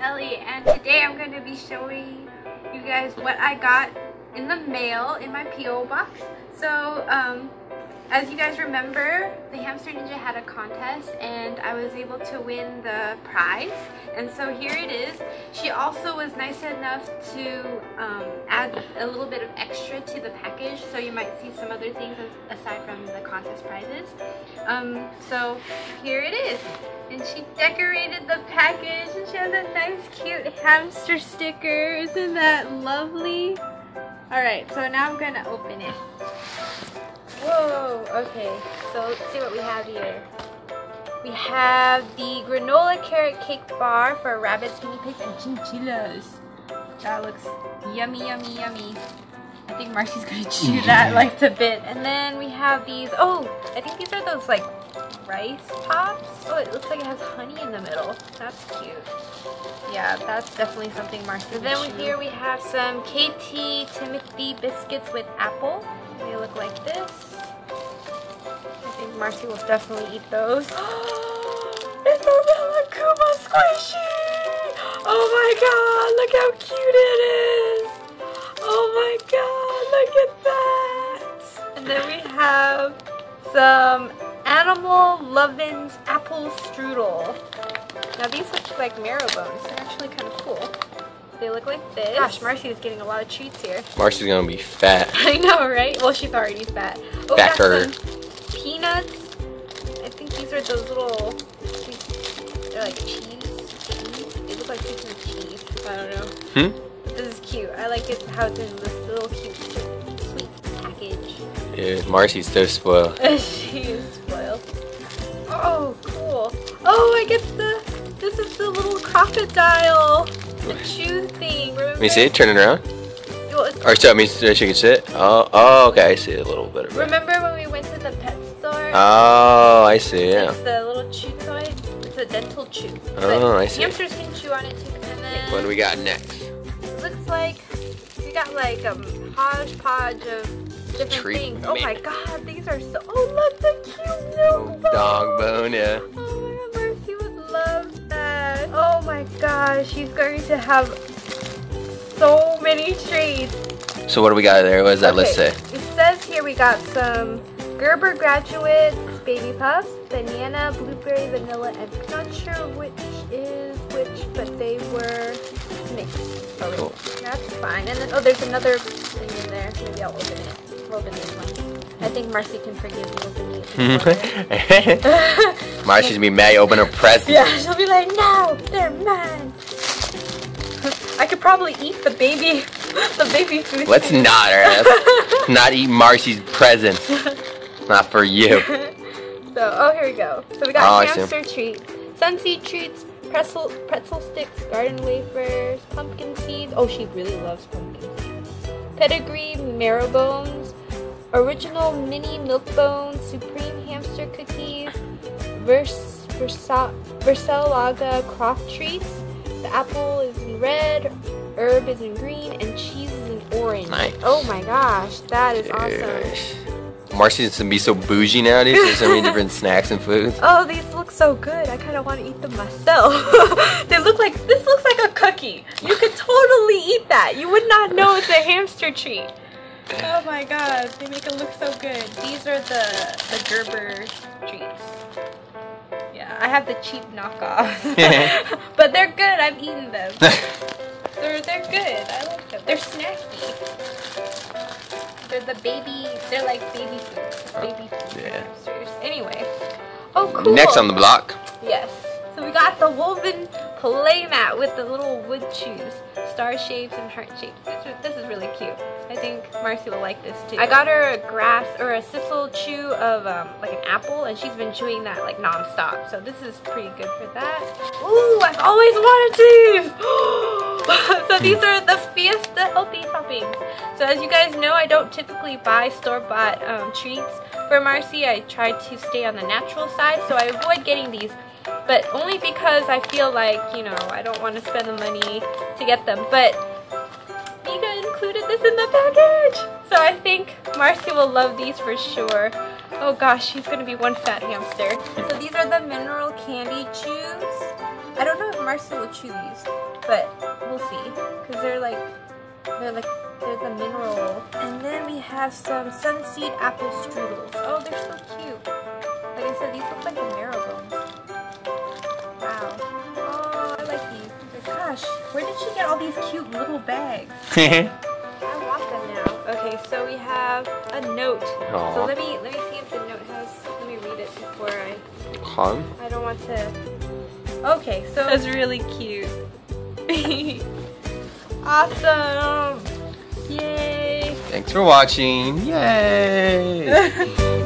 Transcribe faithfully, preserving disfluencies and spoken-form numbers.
Ellie, and today I'm going to be showing you guys what I got in the mail in my P O box. So um, as you guys remember, the Hamster Ninja had a contest and I was able to win the prize, and so here it is. She also was nice enough to um, add a little bit of extra to the package, so you might see some other things aside from the contest prizes. Um, so here it is. And she decorated the package, and she has a nice cute hamster sticker. Isn't that lovely? Alright, so now I'm going to open it. Whoa, okay, so let's see what we have here. We have the granola carrot cake bar for rabbits, guinea pigs, and chinchillas. That looks yummy, yummy, yummy. I think Marcie's going to chew that like a bit. And then we have these, oh, I think these are those like rice pops. Oh, it looks like it has honey in the middle. That's cute. Yeah, that's definitely something Marcy. And then here we have some K T Timothy biscuits with apple. They look like this. I think Marcy will definitely eat those. It's a Malakuma squishy! Oh my god, look how cute it is! Oh my god, look at that! And then we have some Animal Lovin's Apple Strudel. Now these look like marrow bones. They're actually kind of cool. They look like this. Gosh, Marcy is getting a lot of treats here. Marcy's gonna be fat. I know, right? Well, she's already fat. Oh, got some peanuts. I think these are those little, they're like cheese. cheese. They look like pieces of cheese. I don't know. Hmm? But this is cute. I like it how it's in this little cute, sweet package. Dude, Marcy's so spoiled. She is spoiled. Oh, cool. Oh, I get the, this is the little crocodile, the chew thing. Remember? Let me see it, turn it around. Well, or so it means she can sit? Oh, oh, okay, I see it a little bit. Remember when we went to the pet store? Oh, I see, yeah. It's the little chew toy. It's a dental chew. Oh, I see. Hamsters can chew on it too. And then what do we got next? It looks like we got like a hodgepodge of different treatment things. Oh my god, these are so, oh look, the cute milk bone. Dog bone, yeah. Oh my god, Marcy would love that. Oh my gosh, she's going to have so many treats. So what do we got there? What does that okay. list say? It says here we got some Gerber graduates, baby puffs, banana, blueberry, vanilla, and I'm not sure which is which, but they were mixed. Oh, cool. That's fine. And then, oh, there's another thing in there. Maybe I'll open it. Open this one. I think Marcy can forgive me opening it. Marcy's gonna be mad you open her present. Yeah, she'll be like, no, they're mine. I could probably eat the baby, the baby food. Let's not, right? Let's not eat Marcy's presents. Not for you. So, oh, here we go. So we got oh, hamster treats, Sunseed treats, pretzel, pretzel sticks, garden wafers, pumpkin seeds. Oh, she really loves pumpkin seeds. Pedigree, marrow bones, original mini milk bones, supreme hamster cookies, Versa Laga crop treats. The apple is in red, herb is in green, and cheese is in orange. Nice. Oh my gosh, that is yes. awesome. Marcy's gonna be so bougie nowadays. There's so many different snacks and foods. Oh, these look so good. I kind of want to eat them myself. They look like, this looks like a cookie. You could totally eat that. You would not know it's a hamster treat. Oh my god, they make it look so good. These are the, the Gerber treats. Yeah, I have the cheap knockoff. But they're good, I've eaten them. they're, they're good, I like them. They're snacky. They're the baby, they're like baby food. Baby food yeah. hamsters. Anyway. Oh, cool. Next on the block. Yes. So we got the woven play mat with the little wood shoes, star shapes and heart shapes. This is really cute. I think Marcy will like this too. I got her a grass or a sisal chew of um, like an apple, and she's been chewing that like non-stop. So this is pretty good for that. Ooh, I've always wanted these! So these are the Fiesta healthy toppings. So as you guys know, I don't typically buy store-bought um, treats for Marcy. I try to stay on the natural side, so I avoid getting these. But only because I feel like, you know, I don't want to spend the money to get them. But Mika included this in the package! So I think Marcy will love these for sure. Oh gosh, she's going to be one fat hamster. So these are the mineral candy chews. I don't know if Marcy will chew these. but we'll see, because they're like, they're like, they're the mineral. And then we have some Sunseed apple strudels. Oh, they're so cute. Like I said, these look like the marrowbones. Wow. Oh, I like these. Gosh, where did she get all these cute little bags? I want them now. Okay, so we have a note. Aww. So let me let me see if the note has. Let me read it before I. Huh? I don't want to. Okay, so that's really cute. Awesome! Yay! Thanks for watching. Yay!